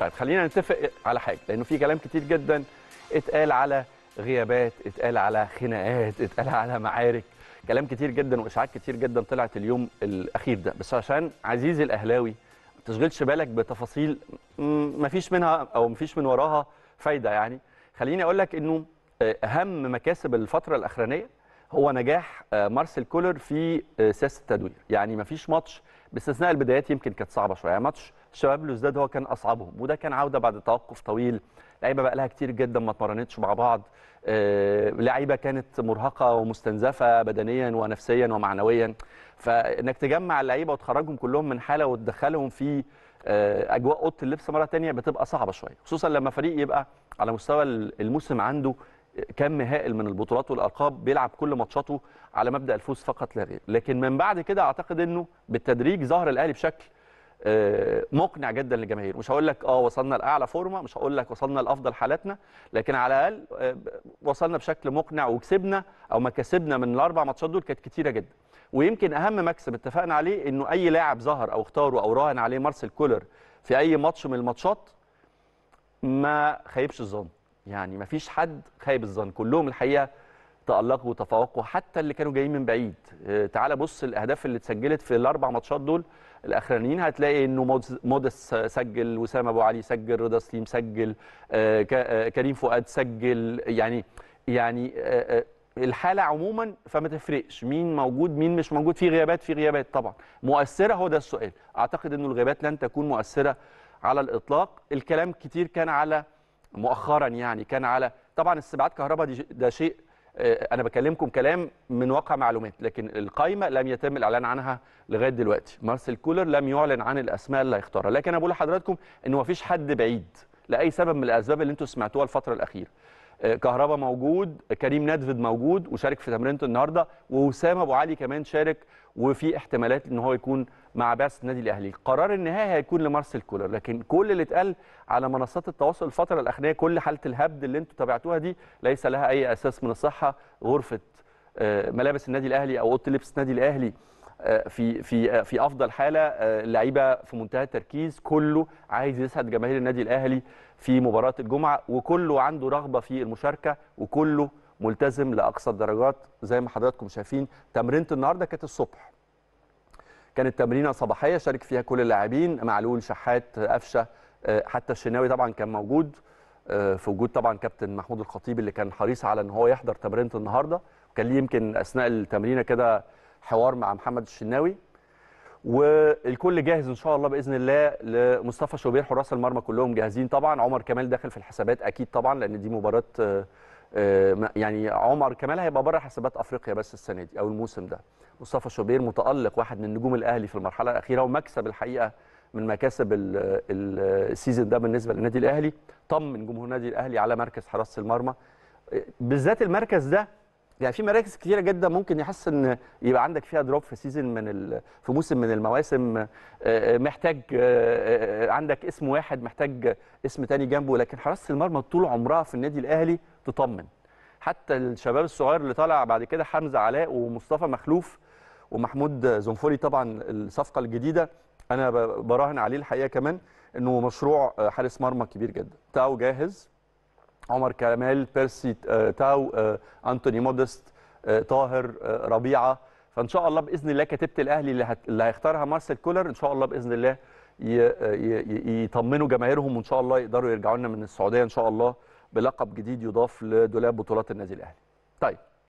طيب خلينا نتفق على حاجه، لانه في كلام كتير جدا اتقال على غيابات، اتقال على خناقات، اتقال على معارك، كلام كتير جدا واشاعات كتير جدا طلعت اليوم الاخير ده. بس عشان عزيزي الاهلاوي ما تشغلش بالك بتفاصيل مفيش منها او مفيش من وراها فايده، يعني خليني اقول لك انه اهم مكاسب الفتره الاخرانيه هو نجاح مارسيل كولر في سياسه التدوير. يعني مفيش ماتش باستثناء البدايات يمكن كانت صعبه شويه، يعني ماتش شباب لوزداد هو كان اصعبهم، وده كان عوده بعد توقف طويل، لعيبه بقى لها كتير جدا ما اتمرنتش مع بعض، لعيبه كانت مرهقه ومستنزفه بدنيا ونفسيا ومعنويا، فانك تجمع اللعيبه وتخرجهم كلهم من حاله وتدخلهم في اجواء اوضه اللبس مره ثانيه بتبقى صعبه شويه، خصوصا لما فريق يبقى على مستوى الموسم عنده كم هائل من البطولات والالقاب، بيلعب كل ماتشاته على مبدا الفوز فقط لا غير. لكن من بعد كده اعتقد انه بالتدريج ظهر الاهلي بشكل مقنع جدا للجماهير. مش هقول لك وصلنا لاعلى فورمه، مش هقول لك وصلنا لافضل حالاتنا، لكن على الاقل وصلنا بشكل مقنع وكسبنا او ما كسبنا من الاربع ماتشات دول كانت كتيره جدا. ويمكن اهم مكسب اتفقنا عليه انه اي لاعب ظهر او اختاره او راهن عليه مارسيل كولر في اي ماتش من الماتشات ما خيبش الظن، يعني ما فيش حد خايب الظن، كلهم الحقيقه تألقوا وتفوقوا، حتى اللي كانوا جايين من بعيد. تعال بص الاهداف اللي اتسجلت في الاربع ماتشات دول الاخرانيين، هتلاقي انه مودس سجل، وسام ابو علي سجل، رضا سليم سجل، كريم فؤاد سجل، يعني الحاله عموما فما تفرقش مين موجود مين مش موجود. في غيابات، في غيابات طبعا مؤثره، هو ده السؤال. اعتقد انه الغيابات لن تكون مؤثره على الاطلاق. الكلام كتير كان على مؤخرا، يعني كان على طبعا استبعاد كهربا، ده شيء انا بكلمكم كلام من واقع معلومات، لكن القائمه لم يتم الاعلان عنها لغايه دلوقتي. مارسيل كولر لم يعلن عن الاسماء اللي هيختارها، لكن انا بقول لحضراتكم انه مفيش حد بعيد لاي سبب من الاسباب اللي انتم سمعتوها الفتره الاخيره. كهربا موجود، كريم نادفيد موجود وشارك في تمرينته النهارده، ووسام ابو علي كمان شارك، وفي احتمالات ان هو يكون مع بعثه النادي الاهلي. القرار النهائي هيكون لمارسيل كولر، لكن كل اللي اتقال على منصات التواصل الفتره الاخيره، كل حاله الهبد اللي انتم تابعتوها دي ليس لها اي اساس من الصحه. غرفه ملابس النادي الاهلي او اوضه لبس النادي الاهلي في في في افضل حاله، اللعيبه في منتهى التركيز، كله عايز يسعد جماهير النادي الاهلي في مباراه الجمعه، وكله عنده رغبه في المشاركه، وكله ملتزم لاقصى الدرجات زي ما حضراتكم شايفين. تمرينه النهارده كانت الصبح، كانت تمرينه صباحيه شارك فيها كل اللاعبين، معلول، شحات، قفشه، حتى الشناوي طبعا كان موجود، في وجود طبعا كابتن محمود الخطيب اللي كان حريص على ان هو يحضر تمرينه النهارده، وكان ليه يمكن اثناء التمرينه كده حوار مع محمد الشناوي. والكل جاهز ان شاء الله باذن الله لمصطفى شوبير، حراس المرمى كلهم جاهزين طبعا، عمر كمال داخل في الحسابات اكيد طبعا، لان دي مباراه، يعني عمر كمال هيبقى بره حسابات افريقيا بس السنه دي او الموسم ده. مصطفى شوبير متالق، واحد من نجوم الاهلي في المرحله الاخيره، ومكسب الحقيقه من مكاسب السيزون ده بالنسبه للنادي الاهلي. طمن جمهور النادي الاهلي على مركز حراسه المرمى بالذات، المركز ده يعني في مراكز كتيره جدا ممكن يحس ان يبقى عندك فيها دروب في سيزون في موسم من المواسم، محتاج عندك اسم واحد، محتاج اسم تاني جنبه، لكن حراسه المرمى طول عمرها في النادي الاهلي تطمن. حتى الشباب الصغير اللي طالع بعد كده، حمزه علاء ومصطفى مخلوف ومحمود زنفوري طبعا الصفقه الجديده، انا براهن عليه الحقيقه كمان انه مشروع حارس مرمى كبير جدا. تاو جاهز، عمر كمال، بيرسي، تاو، أنتوني مودست، طاهر، ربيعة، فإن شاء الله بإذن الله كتيبة الأهلي اللي هيختارها مارسيل كولر إن شاء الله بإذن الله يطمنوا جماهيرهم، وإن شاء الله يقدروا يرجعوا لنا من السعودية إن شاء الله بلقب جديد يضاف لدولاب بطولات النادي الأهلي. طيب